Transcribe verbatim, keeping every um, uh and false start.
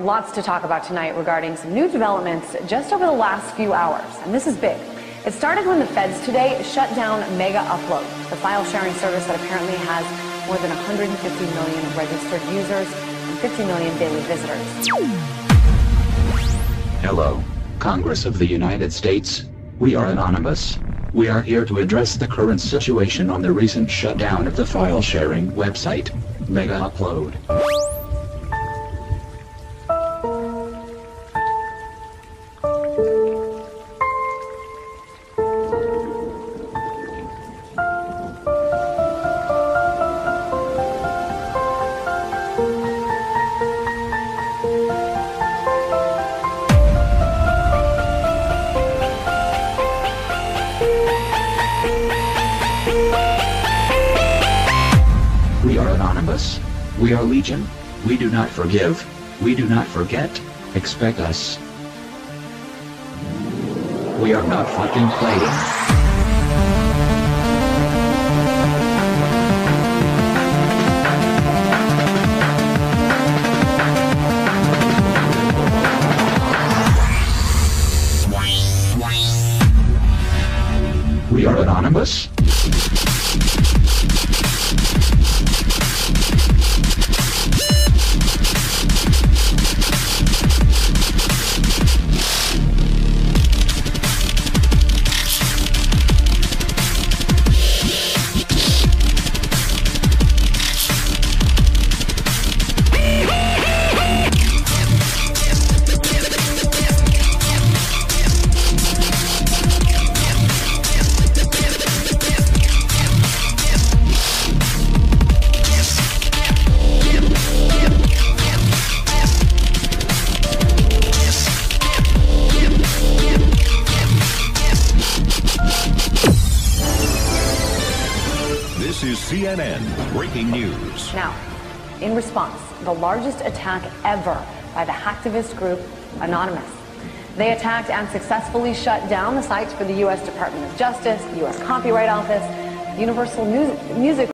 got lots to talk about tonight regarding some new developments just over the last few hours, and this is big. It started when the feds today shut down Mega Upload, the file-sharing service that apparently has more than one hundred fifty million registered users and fifty million daily visitors. Hello, Congress of the United States. We are Anonymous. We are here to address the current situation on the recent shutdown of the file-sharing website, Mega Upload. We are Anonymous. We are Legion. We do not forgive. We do not forget. Expect us. We are not fucking playing. We are Anonymous. This is C N N breaking news. Now, in response, the largest attack ever by the hacktivist group Anonymous. They attacked and successfully shut down the sites for the U S Department of Justice, the U S Copyright Office, Universal Music.